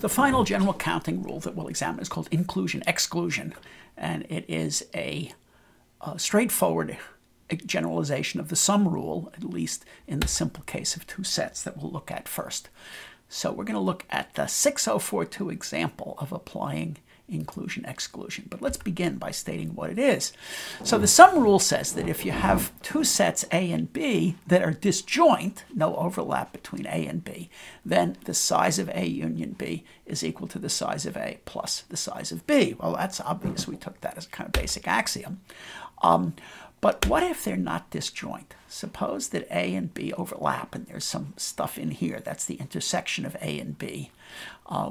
The final general counting rule that we'll examine is called inclusion-exclusion, and it is a straightforward generalization of the sum rule, at least in the simple case of two sets that we'll look at first. So we're going to look at the 6042 example of applying inclusion-exclusion. But let's begin by stating what it is. So the sum rule says that if you have two sets A and B that are disjoint, no overlap between A and B, then the size of A union B is equal to the size of A plus the size of B. Well, that's obvious. We took that as a kind of basic axiom. But what if they're not disjoint? Suppose that A and B overlap, and there's some stuff in here. That's the intersection of A and B,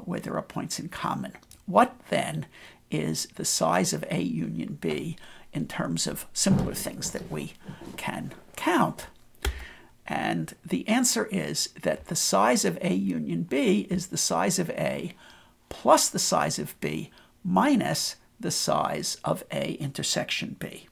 where there are points in common. What then is the size of A union B in terms of simpler things that we can count? And the answer is that the size of A union B is the size of A plus the size of B minus the size of A intersection B.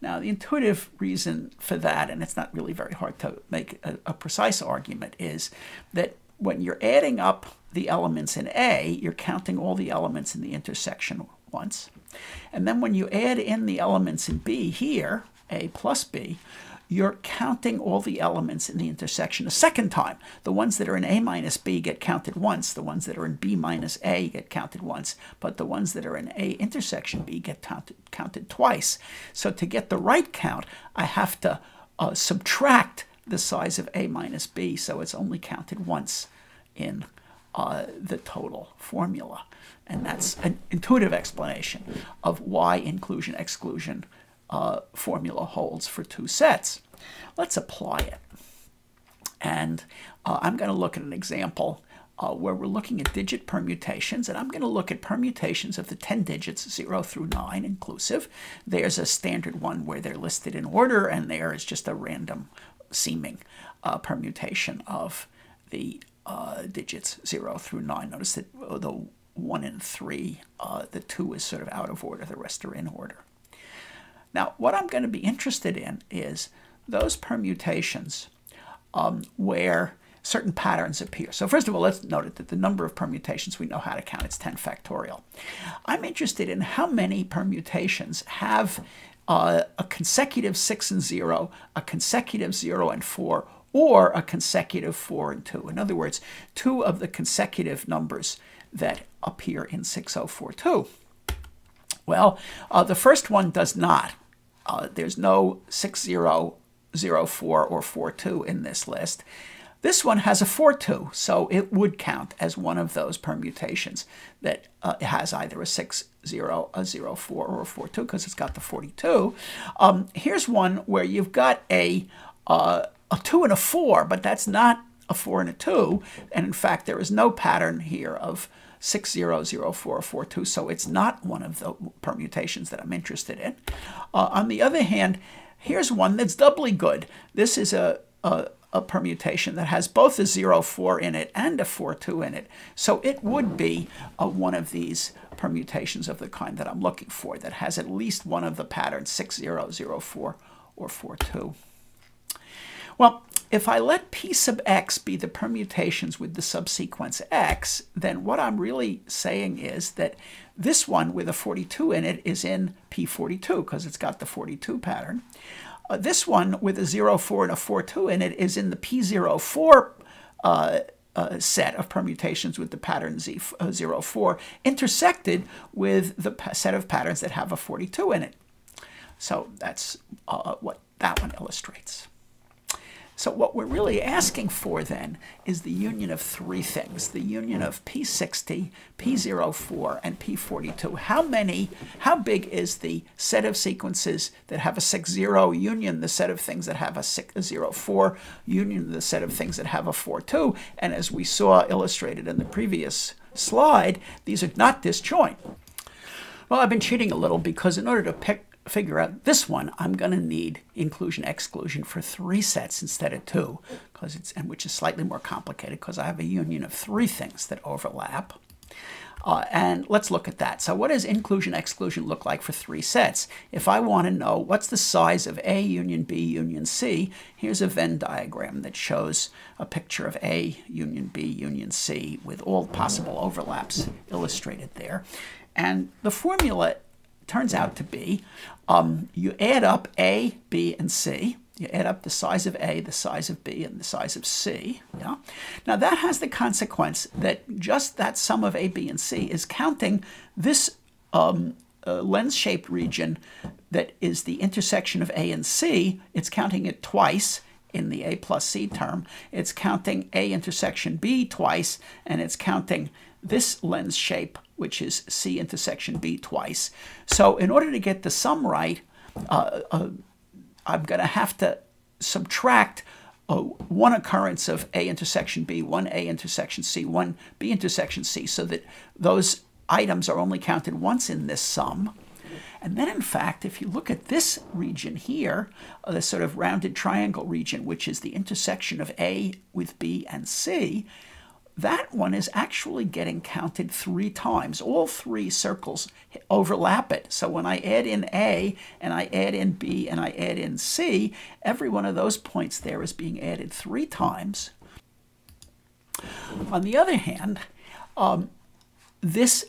Now, the intuitive reason for that, and it's not really very hard to make a precise argument, is that when you're adding up the elements in A, you're counting all the elements in the intersection once. And then when you add in the elements in B here, A plus B, you're counting all the elements in the intersection a second time. The ones that are in A minus B get counted once. The ones that are in B minus A get counted once. But the ones that are in A intersection B get counted twice. So to get the right count, I have to subtract the size of A minus B, so it's only counted once in the total formula. And that's an intuitive explanation of why inclusion-exclusion formula holds for two sets. Let's apply it. And I'm going to look at an example where we're looking at digit permutations, and I'm going to look at permutations of the 10 digits, 0 through 9 inclusive. There's a standard one where they're listed in order, and there is just a random seeming permutation of the digits 0 through 9. Notice that the 1 and 3, the 2 is sort of out of order. The rest are in order. Now, what I'm going to be interested in is those permutations where certain patterns appear. So first of all, let's note that the number of permutations we know how to count. It's 10 factorial. I'm interested in how many permutations have a consecutive 6 and 0, a consecutive 0 and 4, or a consecutive 4 and 2. In other words, two of the consecutive numbers that appear in 6042. Well, the first one does not. There's no 6004 or 42 in this list. This one has a 4-2, so it would count as one of those permutations that has either a 6-0, a 0-4, or a 4-2, because it's got the 42. Here's one where you've got a 2 and a 4, but that's not a 4 and a 2. And in fact, there is no pattern here of 6-0, 0-4, or 4-2, so it's not one of the permutations that I'm interested in. On the other hand, here's one that's doubly good. This is a permutation that has both a 0-4 in it and a 4-2 in it. So it would be one of these permutations of the kind that I'm looking for that has at least one of the patterns 6-0, 0-4, or 4-2. Well, if I let P sub x be the permutations with the subsequence x, then what I'm really saying is that this one with a 42 in it is in P42 because it's got the 42 pattern. This one with a 0-4 and a 4-2 in it is in the P04 set of permutations with the pattern Z04 intersected with the set of patterns that have a 42 in it. So that's what that one illustrates. So what we're really asking for then is the union of three things, the union of P60, P04, and P42. How big is the set of sequences that have a 6-0 union, the set of things that have a 0-4 union, the set of things that have a 4-2, and as we saw illustrated in the previous slide, these are not disjoint. Well, I've been cheating a little because in order to figure out this one, I'm going to need inclusion-exclusion for three sets instead of two, because which is slightly more complicated because I have a union of three things that overlap. And let's look at that. So what does inclusion-exclusion look like for three sets? If I want to know what's the size of A union B union C, here's a Venn diagram that shows a picture of A union B union C with all possible overlaps illustrated there. And the formula turns out to be you add up A, B, and C. You add up the size of A, the size of B, and the size of C. Yeah? Now that has the consequence that just that sum of A, B, and C is counting this lens-shaped region that is the intersection of A and C. It's counting it twice in the A plus C term. It's counting A intersection B twice, and it's counting this lens shape, which is C intersection B twice. So in order to get the sum right, I'm going to have to subtract one occurrence of A intersection B, one A intersection C, one B intersection C, so that those items are only counted once in this sum. And then, in fact, if you look at this region here, the sort of rounded triangle region, which is the intersection of A with B and C, that one is actually getting counted three times. All three circles overlap it. So when I add in A, and I add in B, and I add in C, every one of those points there is being added three times. On the other hand, this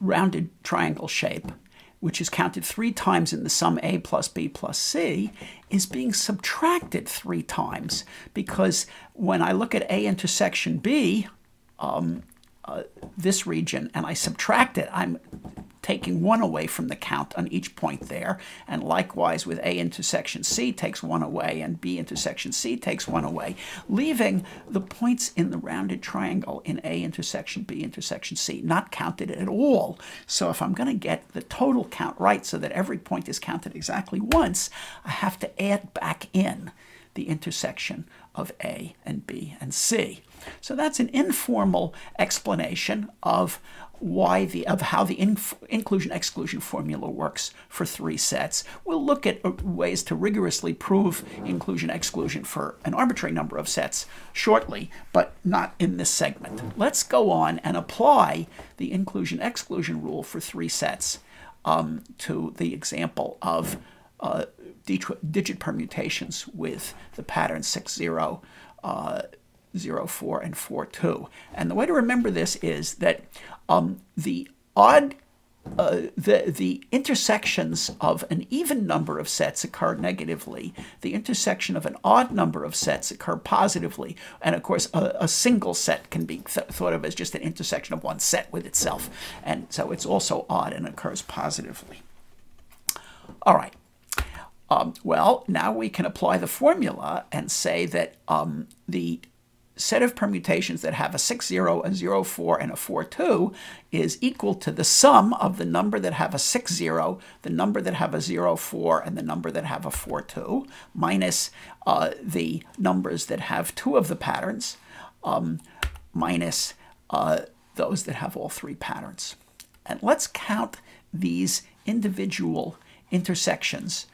rounded triangle shape, which is counted three times in the sum A plus B plus C, is being subtracted three times, because when I look at A intersection B, this region, and I subtract it, I'm taking one away from the count on each point there. And likewise with A intersection C takes one away, and B intersection C takes one away, leaving the points in the rounded triangle in A intersection B intersection C not counted at all. So if I'm going to get the total count right so that every point is counted exactly once, I have to add back in the intersection of A and B and C. So that's an informal explanation of how the inclusion-exclusion formula works for three sets. We'll look at ways to rigorously prove inclusion-exclusion for an arbitrary number of sets shortly, but not in this segment. Let's go on and apply the inclusion-exclusion rule for three sets to the example of digit permutations with the pattern 6, 0, 0, 4, and 4, 2. And the way to remember this is that the intersections of an even number of sets occur negatively. The intersection of an odd number of sets occur positively. And of course, a single set can be thought of as just an intersection of one set with itself. And so it's also odd and occurs positively. All right. Well, now we can apply the formula and say that the set of permutations that have a 6, 0, a 0, 4, and a 4, 2 is equal to the sum of the number that have a 6, 0, the number that have a 0, 4, and the number that have a 4, 2, minus the numbers that have two of the patterns, minus those that have all three patterns. And let's count these individual intersections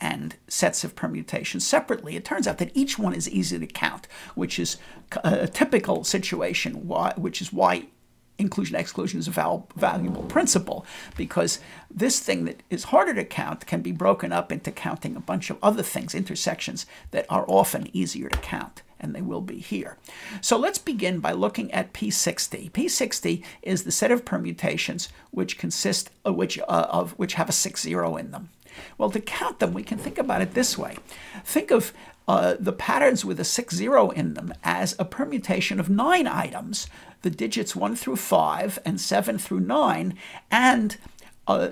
and sets of permutations separately. It turns out that each one is easy to count, which is a typical situation, which is why inclusion-exclusion is a valuable principle, because this thing that is harder to count can be broken up into counting a bunch of other things, intersections that are often easier to count, and they will be here. So let's begin by looking at P60. P60 is the set of permutations which consist which have a 6, 0 in them. Well, to count them, we can think about it this way. Think of the patterns with a 6, 0 in them as a permutation of 9 items, the digits 1 through 5 and 7 through 9, and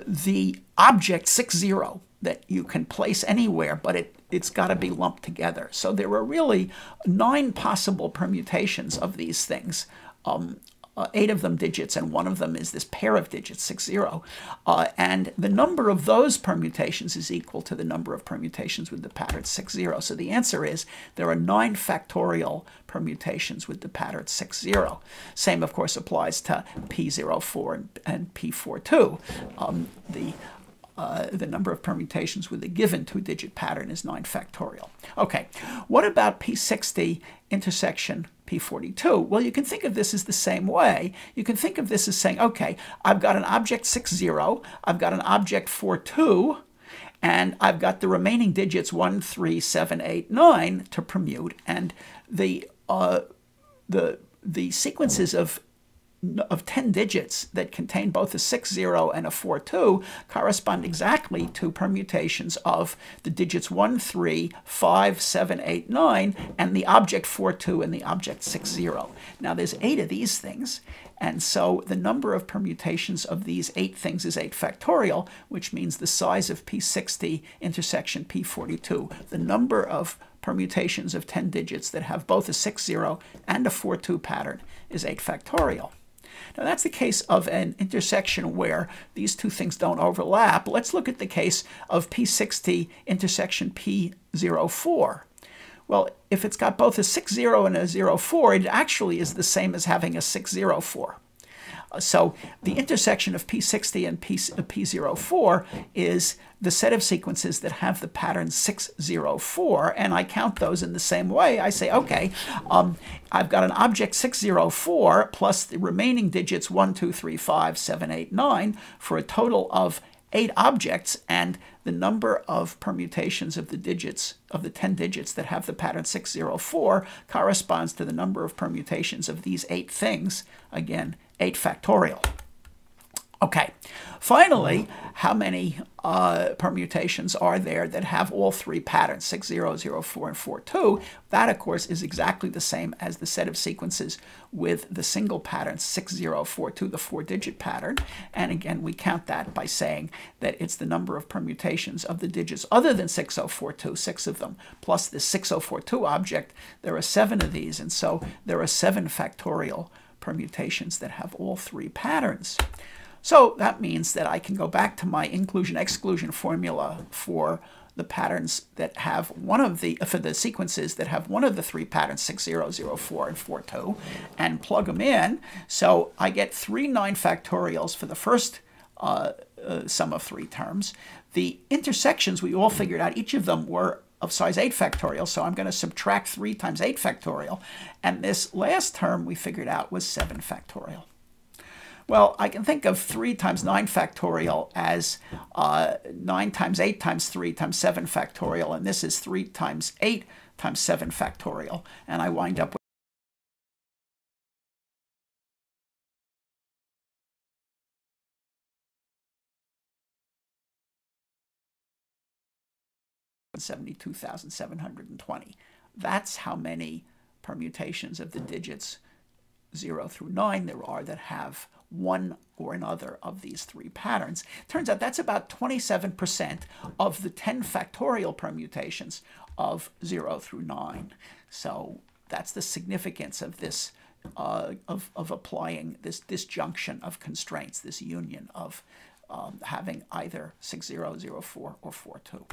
the object 6, 0 that you can place anywhere, but it's got to be lumped together. So there are really 9 possible permutations of these things. 8 of them digits, and one of them is this pair of digits, 6, 0. And the number of those permutations is equal to the number of permutations with the pattern 6, 0. So the answer is there are 9 factorial permutations with the pattern 6, 0. Same, of course, applies to P04 and P42. The the number of permutations with a given two-digit pattern is 9 factorial. Okay, what about P60 intersection P42? Well, you can think of this as the same way. You can think of this as saying, okay, I've got an object 60, I've got an object 42, and I've got the remaining digits 1, 3, 7, 8, 9 to permute, and the sequences of 10 digits that contain both a 60 and a 42 correspond exactly to permutations of the digits 1, 3, 5, 7, 8, 9, and the object 42 and the object 60. Now there's 8 of these things, and so the number of permutations of these 8 things is 8 factorial, which means the size of P60 intersection P42, the number of permutations of 10 digits that have both a 60 and a 42 pattern, is 8 factorial. Now that's the case of an intersection where these two things don't overlap. Let's look at the case of P60 intersection P04. Well, if it's got both a 60 and a 04, it actually is the same as having a 604. So the intersection of P60 and P04 is the set of sequences that have the pattern 604, and I count those in the same way. I say, okay, I've got an object 604 plus the remaining digits 1, 2, 3, 5, 7, 8, 9 for a total of 8 objects, and the number of permutations of the digits, of the 10 digits that have the pattern 604, corresponds to the number of permutations of these 8 things, again, 8 factorial. Okay, finally, how many permutations are there that have all 3 patterns, 60, 04, and 42? That, of course, is exactly the same as the set of sequences with the single pattern 6042, the 4-digit pattern. And again, we count that by saying that it's the number of permutations of the digits other than 6042, 6 of them, plus the 6042 object. There are 7 of these, and so there are 7 factorial permutations that have all 3 patterns. So that means that I can go back to my inclusion-exclusion formula for the patterns that have for the sequences that have one of the 3 patterns, 60, 04, and 42, and plug them in. So I get 3 9 factorials for the first sum of 3 terms. The intersections, we all figured out each of them were of size 8 factorial, so I'm going to subtract 3 times 8 factorial, and this last term we figured out was 7 factorial. Well, I can think of 3 times 9 factorial as 9 times 8 times 3 times 7 factorial, and this is 3 times 8 times 7 factorial, and I wind up with $72,720. That's how many permutations of the digits 0 through 9 there are that have one or another of these 3 patterns. Turns out that's about 27% of the 10 factorial permutations of 0 through 9. So that's the significance of this, of applying this disjunction of constraints, this union of having either 60, 04, or 42.